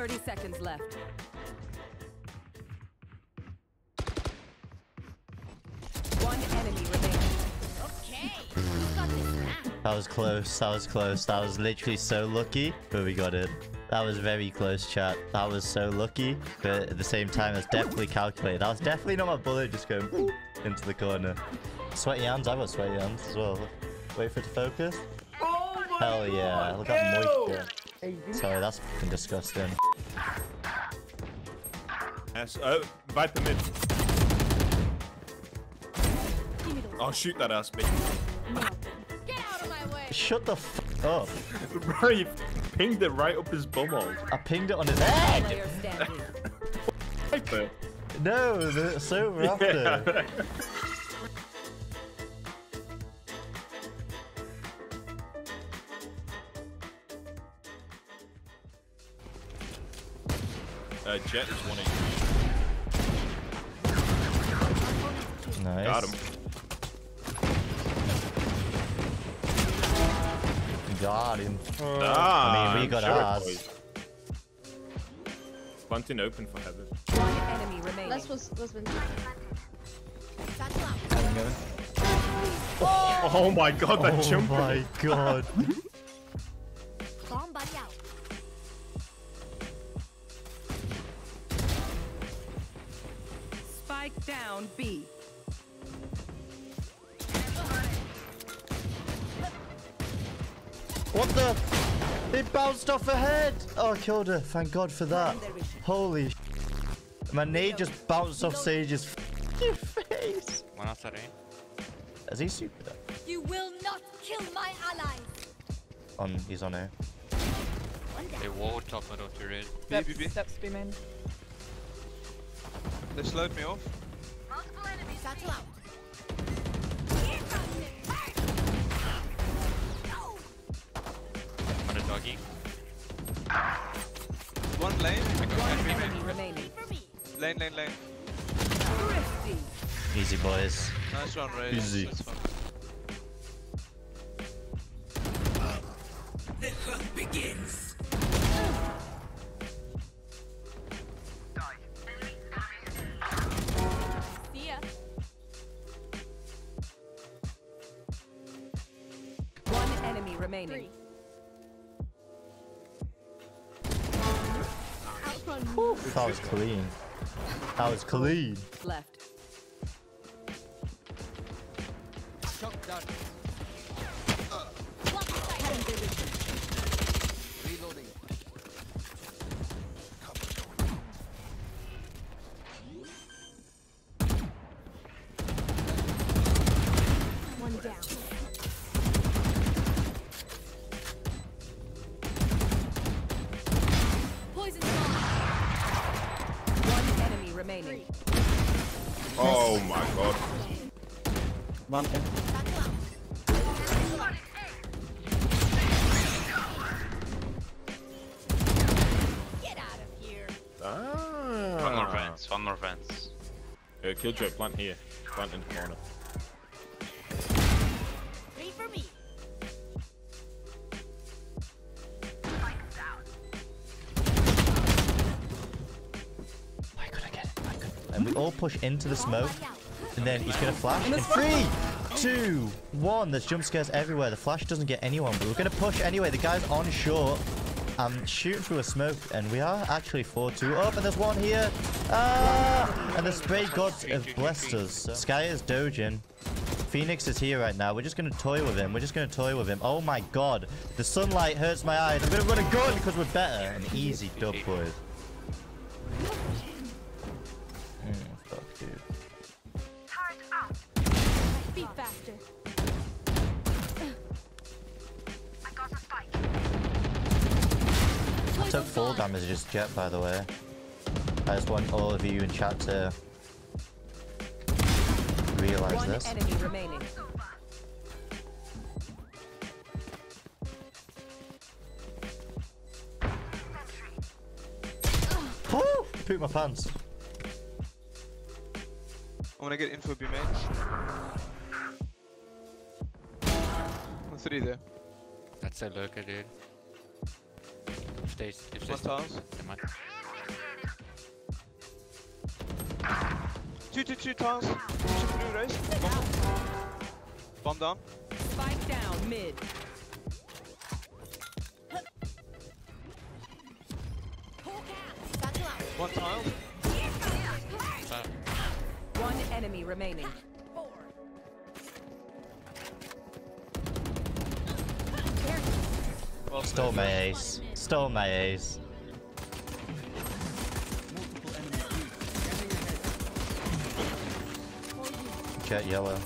30 seconds left. One enemy remaining. Okay. We got this. That was close. That was close. That was literally so lucky, but we got it. That was very close, chat. That was so lucky, but at the same time, that's definitely calculated. That was definitely not my bullet just going into the corner. Sweaty hands. I've got sweaty hands as well. Wait for it to focus. Oh my hell yeah. God. Look how moist. Sorry, that's fucking disgusting. Yes. Oh, Viper mid. Oh, shoot that ass, bitch. Get out of my way. Shut the f up. Bro, you pinged it right up his bumhole. I pinged it on his head. Viper? No, it's so rough. Yeah. Jett is 180. Nice. Got him. Got him. Nah, I mean, we got ours. Bunting open for heaven. One enemy remaining. Oh my god, that jump. Oh my god. Down B. What the? It bounced off her head. Oh, I killed her. Thank God for that. Holy sh**. My nade just bounced off Sage's f***ing face. Is he super? You will not kill my ally. He's on air. They wall top middle to red. Steps be main. They slowed me off. Multiple enemies battle out. On a doggy. One lane. One enemy remaining. Lane. Thrifty. Easy boys. Nice one, Ray. Easy. The hunt begins. Remaining. Ooh, that was clean. That was clean. Left. Reloading. One down. Oh my god. Mountain. Get out of here. Ah. One more fence. Yeah, Killjoy, plant here. Plant in the corner. Wait for me. And we all push into the smoke, and then he's gonna flash. In 3, 2, 1, there's jump scares everywhere. The flash doesn't get anyone, but we're gonna push anyway. The guy's on short, shooting through a smoke, and we are actually 4-2 up. And there's one here, and the spray gods have blessed us. Sky is dojin. Phoenix is here right now. We're just gonna toy with him. Oh my god, the sunlight hurts my eyes. I'm gonna run a gun because we're better. An easy dub, boys. Faster. I got a spike. I took 4 damage just Jett, by the way. I just want all of you in chat to realize this. One enemy remaining. Oh, pooped my pants. I'm gonna get info B mage. 3 there. That's a lurker, dude. stays. If stays. One times. Never mind. Two times. Blue race. Bomb down. Spike down mid. One tile. One enemy remaining. Well, stole my ace. Stole my ace. Jet yellow.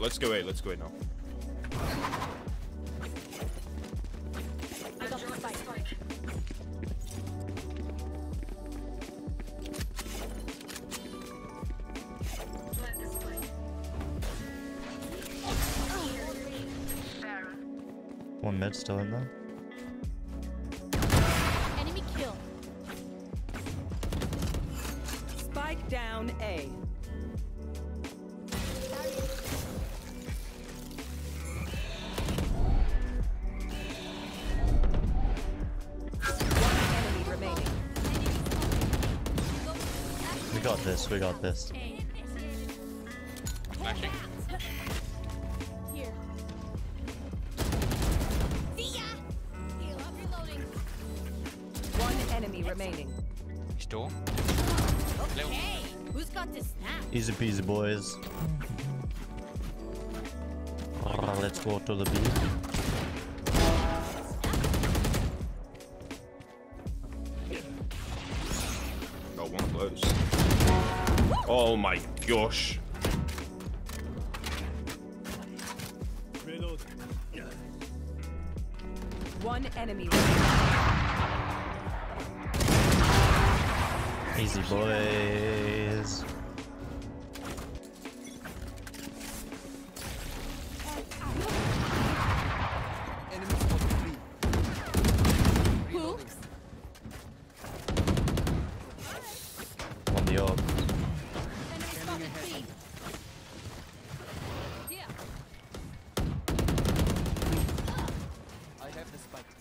Let's go A, let's go A now. I got the spike. One mid still in there. Enemy kill. Spike down A. We got this, we got this. Flashing. Here. See ya! Heal up, reloading. One enemy remaining. Store. Okay. Who's got this now? Easy peasy, boys. Let's go to the beach. Oh my gosh. One enemy. Easy boys.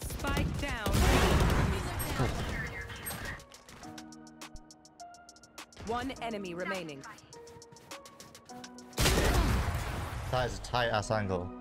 Spike down. Oh. One enemy remaining. That is a tight ass angle.